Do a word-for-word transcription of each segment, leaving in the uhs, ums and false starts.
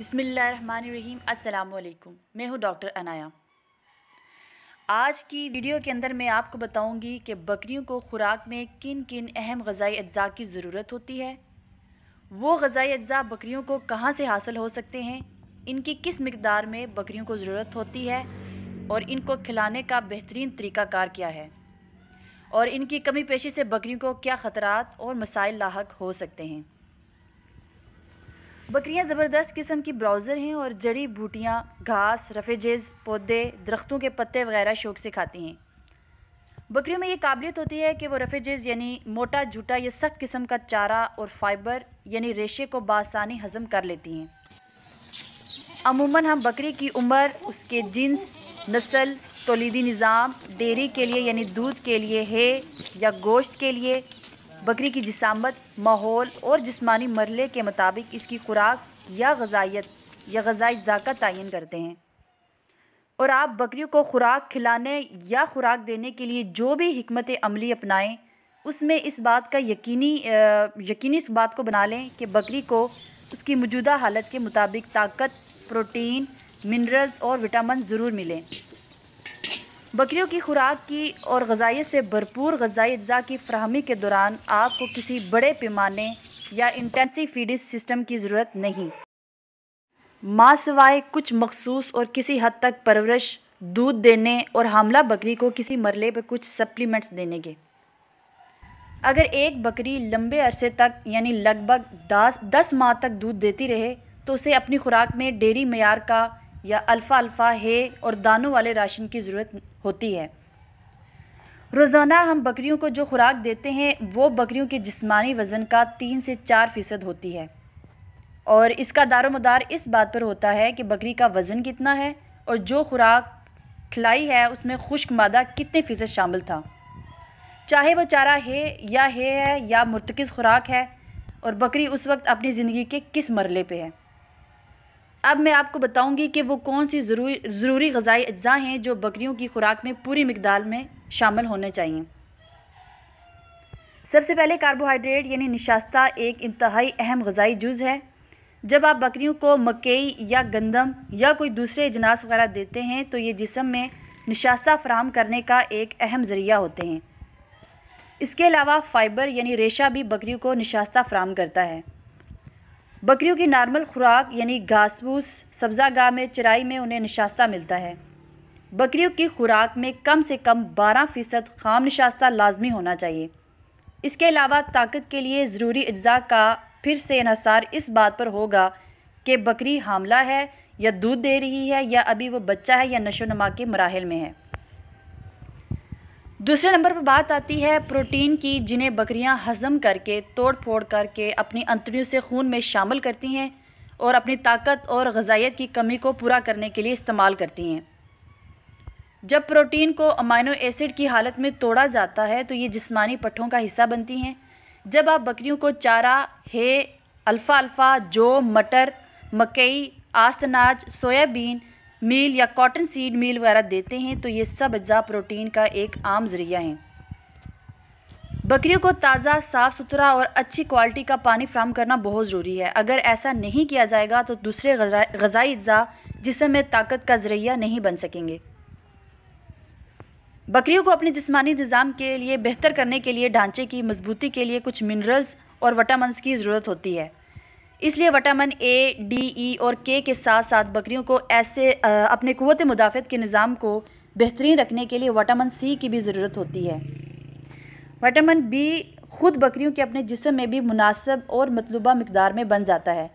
बिस्मिल्लाहिर्रहमानिर्रहीम। अस्सलाम वालेकुम। मैं हूँ डॉक्टर अनाया। आज की वीडियो के अंदर मैं आपको बताऊंगी कि बकरियों को खुराक में किन किन अहम ग़िज़ाई अज्जा की ज़रूरत होती है, वो ग़िज़ाई अज्जा बकरियों को कहाँ से हासिल हो सकते हैं, इनकी किस मिक़दार में बकरियों को ज़रूरत होती है और इनको खिलाने का बेहतरीन तरीक़ाकार क्या है और इनकी कमी पेशी से बकरियों को क्या ख़तरात और मसाइल लाहक हो सकते हैं। बकरियां ज़बरदस्त किस्म की ब्राउज़र हैं और जड़ी बूटियां, घास, रफेजेज़, पौधे, दरख्तों के पत्ते वगैरह शौक से खाती हैं। बकरियों में ये काबिलियत होती है कि वो रफेजेज़ यानी मोटा जूटा या सख्त किस्म का चारा और फाइबर यानी रेशे को बासानी हज़म कर लेती हैं। अमूमन हम बकरी की उम्र, उसके जिन्स, नस्ल, तौलीदी निज़ाम, डेयरी के लिए यानी दूध के लिए है या गोश्त के लिए, बकरी की जिसामत, माहौल और जिस्मानी मरले के मुताबिक इसकी खुराक या ग़िज़ायत या ग़िज़ाई अज़ा का तयन करते हैं। और आप बकरियों को खुराक खिलाने या खुराक देने के लिए जो भी हिकमत अमली अपनाएं, उसमें इस बात का यकीनी यकीनी इस बात को बना लें कि बकरी को उसकी मौजूदा हालत के मुताबिक ताकत, प्रोटीन, मिनरल्स और विटामिन ज़रूर मिलें। बकरियों की खुराक की और ग़िज़ाई से भरपूर ग़िज़ाई अज़ा की फराहमी के दौरान आपको किसी बड़े पैमाने या इंटेंसिव फीडिंग सिस्टम की ज़रूरत नहीं, माँ सिवाय कुछ मखसूस और किसी हद तक परवरिश, दूध देने और हामला बकरी को किसी मरले पर कुछ सप्लीमेंट्स देने के। अगर एक बकरी लंबे अरसे तक यानी लगभग दस माह तक दूध देती रहे तो उसे अपनी खुराक में डेयरी मयार का या अल्फ़ा अल्फ़ा है और दानों वाले राशन की ज़रूरत होती है। रोज़ाना हम बकरियों को जो खुराक देते हैं वो बकरियों के जिस्मानी वज़न का तीन से चार फ़ीसद होती है और इसका दारोमदार इस बात पर होता है कि बकरी का वज़न कितना है और जो खुराक खिलाई है उसमें खुश्क मादा कितने फ़ीसद शामिल था, चाहे वो चारा है या है है या मुर्तकिज़ खुराक है और बकरी उस वक्त अपनी ज़िंदगी के किस मरले पर है। अब मैं आपको बताऊंगी कि वो कौन सी ज़रूरी ज़रूरी ग़िज़ाई अज्जा हैं जो बकरियों की खुराक में पूरी मिक़दार में शामिल होने चाहिए। सबसे पहले कार्बोहाइड्रेट यानी निशास्ता एक इंतहाई अहम ग़िज़ाई जुज़ है। जब आप बकरियों को मकई या गंदम या कोई दूसरे अजनास वगैरह देते हैं तो ये जिस्म में निशास्ता फराहम करने का एक अहम ज़रिया होते हैं। इसके अलावा फ़ाइबर यानी रेशा भी बकरियों को निशास्ता फराहम करता है। बकरियों की नॉर्मल खुराक यानी घास फूस, सब्ज़ागाह में, चराई में उन्हें निशास्ता मिलता है। बकरियों की खुराक में कम से कम बारह फ़ीसद खाम निशास्ता लाजमी होना चाहिए। इसके अलावा ताकत के लिए ज़रूरी अज्जा का फिर से इन्हसार इस बात पर होगा कि बकरी हामला है या दूध दे रही है या अभी वो बच्चा है या नशोनमा के मराहल में है। दूसरे नंबर पर बात आती है प्रोटीन की, जिन्हें बकरियां हज़म करके, तोड़ फोड़ करके अपनी अंतड़ियों से खून में शामिल करती हैं और अपनी ताकत और ग़िज़ायत की कमी को पूरा करने के लिए इस्तेमाल करती हैं। जब प्रोटीन को अमाइनो एसिड की हालत में तोड़ा जाता है तो ये जिस्मानी पट्ठों का हिस्सा बनती हैं। जब आप बकरियों को चारा, है, अल्फ़ा अल्फ़ा, जौ, मटर, मकई, आस्तनाज, सोयाबीन मील या कॉटन सीड मील वगैरह देते हैं तो ये सब अज्जा प्रोटीन का एक आम ज़रिया है। बकरियों को ताज़ा, साफ़ सुथरा और अच्छी क्वालिटी का पानी फ्राहम करना बहुत ज़रूरी है। अगर ऐसा नहीं किया जाएगा तो दूसरे ग़िज़ाई अज्जा जिसमें ताकत का ज़रिया नहीं बन सकेंगे। बकरियों को अपने जिस्मानी निज़ाम के लिए बेहतर करने के लिए ढांचे की मजबूती के लिए कुछ मिनरल्स और विटामिन्स की ज़रूरत होती है। इसलिए विटामिन ए, डी, ई और के के साथ साथ बकरियों को ऐसे आ, अपने क़ुव्वत मुदाफ़त के निज़ाम को बेहतरीन रखने के लिए विटामिन सी की भी ज़रूरत होती है। विटामिन बी ख़ुद बकरियों के अपने जिस्म में भी मुनासिब और मतलूबा मिक़दार में बन जाता है।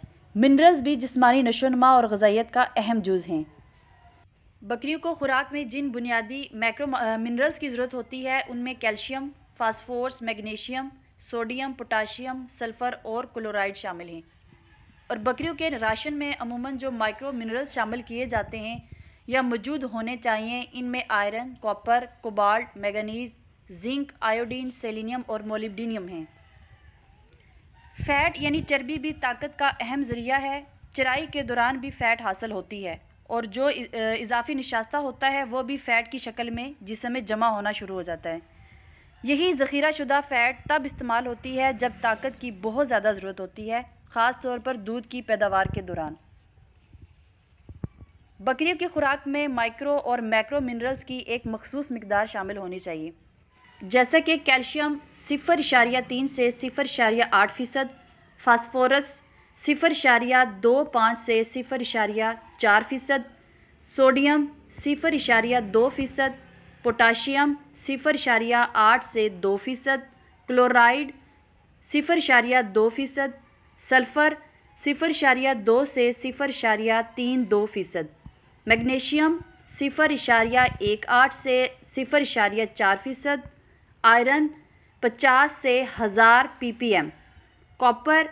मिनरल्स भी जिस्मानी नशोनमा और ग़िज़ायत का अहम जुज़ हैं। बकरियों को खुराक में जिन बुनियादी मैक्रो मिनरल्स की ज़रूरत होती है उनमें calcium, phosphorus, magnesium, sodium, potassium, sulphur और क्लोराइड शामिल हैं। और बकरियों के राशन में अमूमन जो माइक्रो मिनरल्स शामिल किए जाते हैं या मौजूद होने चाहिए, इनमें iron, copper, cobalt, manganese, zinc, iodine, selenium और मोलिब्डेनियम हैं। फ़ैट यानी चर्बी भी ताकत का अहम ज़रिया है। चराई के दौरान भी फ़ैट हासिल होती है और जो इजाफी निशास्ता होता है वो भी फ़ैट की शक्ल में जिस्म में जमा होना शुरू हो जाता है। यही ज़ख़ीरा शुदा फ़ैट तब इस्तेमाल होती है जब ताकत की बहुत ज़्यादा ज़रूरत होती है, ख़ास तौर पर दूध की पैदावार के दौरान। बकरियों की खुराक में माइक्रो और मैक्रो मिनरल्स की एक मखसूस मकदार शामिल होनी चाहिए, जैसे कि कैल्शियम सिफर इशारिया तीन से सिफर इशारिया आठ फ़ीसद, फास्फोरस सिफर इशारिया दो पाँच से सिफर इशारिया चार फ़ीसद, सोडियम सिफर इशारिया दो फ़ीसद, पोटाशियम सिफर इशारिया आठ से दो फ़ीसद, क्लोराइड सिफर इशारिया दो फ़ीसद, सल्फ़र सिफर इशारिया दो से सिफर इशारिया तीन दो फ़ीसद, मैग्नीशियम सिफर इशारिया एक आठ से सिफर इशारिया चार फ़ीसद, आयरन पचास से हज़ार पीपीएम, कॉपर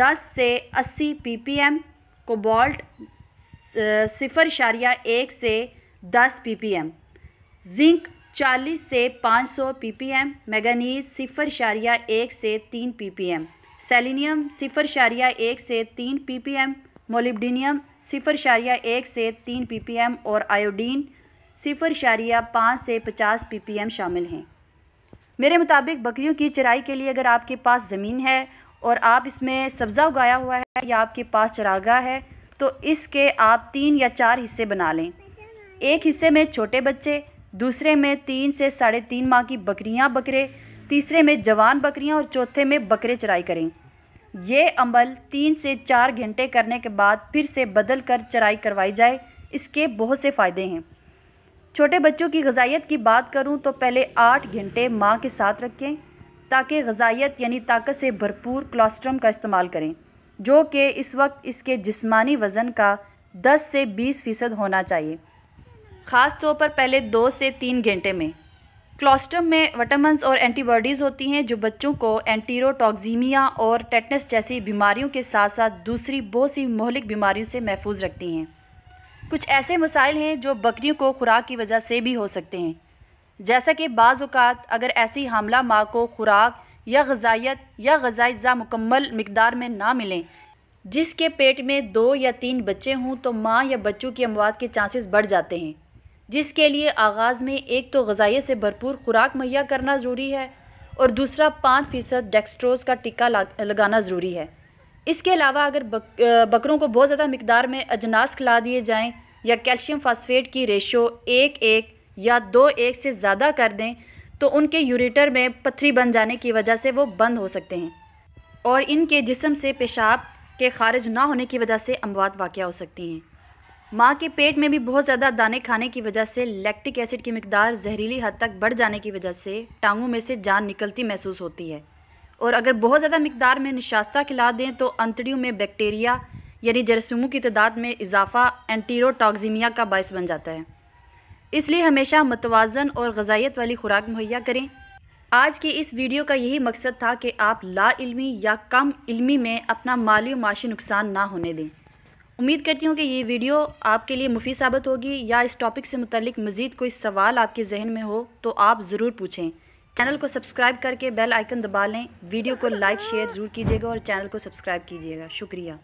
दस से अस्सी पीपीएम, कोबाल्ट सिफर इशारिया एक से दस पीपीएम, जिंक चालीस से पाँच सौ पीपीएम, मैंगनीज सिफर इशारिया एक से तीन पीपीएम, सेलिनियम सिफर इशारिया एक से तीन पीपीएम, मोलिब्डिनियम सिफर इशारिया एक से तीन पीपीएम और आयोडीन सिफर इशारिया पाँच से पचास पीपीएम शामिल हैं। मेरे मुताबिक बकरियों की चराई के लिए अगर आपके पास ज़मीन है और आप इसमें सब्ज़ा उगाया हुआ है या आपके पास चरागाह है तो इसके आप तीन या चार हिस्से बना लें। एक हिस्से में छोटे बच्चे, दूसरे में तीन से साढ़े तीन माह की बकरियां बकरे, तीसरे में जवान बकरियां और चौथे में बकरे चराई करें। ये अमल तीन से चार घंटे करने के बाद फिर से बदल कर चराई करवाई जाए। इसके बहुत से फ़ायदे हैं। छोटे बच्चों की ग़िज़ायत की बात करूं तो पहले आठ घंटे माँ के साथ रखें ताकि ग़िज़ायत यानी ताकत से भरपूर क्लॉस्ट्रम का इस्तेमाल करें, जो कि इस वक्त इसके जिस्मानी वज़न का दस से बीस फ़ीसद होना चाहिए, ख़ास तौर पर पहले दो से तीन घंटे में। क्लॉस्ट्रम में विटामिन और एंटीबॉडीज़ होती हैं जो बच्चों को एंटीरोटॉक्सीमिया और टेटनस जैसी बीमारियों के साथ साथ दूसरी बहुत सी मोहलिक बीमारियों से महफूज रखती हैं। कुछ ऐसे मसाइल हैं जो बकरियों को खुराक की वजह से भी हो सकते हैं, जैसा कि बाज़ औक़ात अगर ऐसी हामला माँ को खुराक या ग़िज़ायत या ग़िज़ाज़ा मुकम्मल मकदार में ना मिलें, जिसके पेट में दो या तीन बच्चे हों तो माँ या बच्चों की अमवात के चांसेस बढ़ जाते हैं, जिसके लिए आगाज़ में एक तो ग़िज़ायत से भरपूर खुराक मुहैया करना ज़रूरी है और दूसरा पाँच फ़ीसद डेक्स्ट्रोज़ का टीका लगाना ज़रूरी है। इसके अलावा अगर बक, बकरों को बहुत ज़्यादा मकदार में अजनास खिला दिए जाएं या कैल्शियम फास्फेट की रेशो एक एक या दो एक से ज़्यादा कर दें तो उनके यूरेटर में पथरी बन जाने की वजह से वो बंद हो सकते हैं और इनके जिस्म से पेशाब के खारिज ना होने की वजह से अमवात वाक़या हो सकती हैं। माँ के पेट में भी बहुत ज़्यादा दाने खाने की वजह से लैक्टिक एसिड की मकदार जहरीली हद तक बढ़ जाने की वजह से टांगों में से जान निकलती महसूस होती है और अगर बहुत ज़्यादा मकदार में निशास्ता खिला दें तो अंतड़ियों में बैक्टीरिया यानी जरासीमों की तादाद में इजाफा एंटीरोटॉक्सीमिया का बायस बन जाता है। इसलिए हमेशा मतवाज़न और ग़िज़ायत वाली खुराक मुहैया करें। आज की इस वीडियो का यही मकसद था कि आप ला इल्मी या कम इल्मी में अपना माली और माशी नुकसान ना होने दें। उम्मीद करती हूँ कि ये वीडियो आपके लिए मुफीद साबित होगी या इस टॉपिक से मुतल्लिक मज़ीद कोई सवाल आपके जहन में हो तो आप ज़रूर पूछें। चैनल को सब्सक्राइब करके बेल आइकन दबा लें। वीडियो को लाइक शेयर ज़रूर कीजिएगा और चैनल को सब्सक्राइब कीजिएगा। शुक्रिया।